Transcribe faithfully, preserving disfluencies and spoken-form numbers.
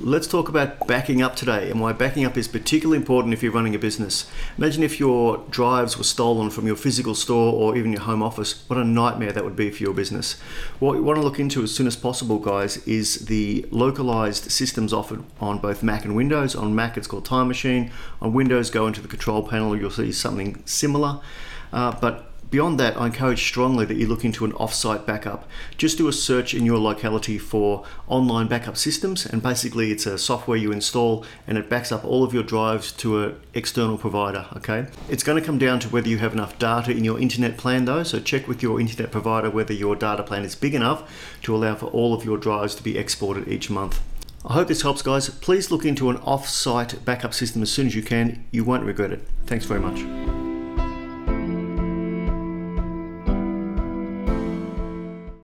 let's talk about backing up today and why backing up is particularly important if you're running a business. Imagine if your drives were stolen from your physical store or even your home office. What a nightmare that would be for your business. What we want to look into as soon as possible, guys, is the localized systems offered on both Mac and Windows. On Mac, it's called Time Machine. On Windows, go into the control panel, you'll see something similar. Uh, but beyond that, I encourage strongly that you look into an off-site backup. Just do a search in your locality for online backup systems, and basically it's a software you install and it backs up all of your drives to an external provider, okay? It's going to come down to whether you have enough data in your internet plan though, so check with your internet provider whether your data plan is big enough to allow for all of your drives to be exported each month. I hope this helps, guys. Please look into an off-site backup system as soon as you can. You won't regret it. Thanks very much.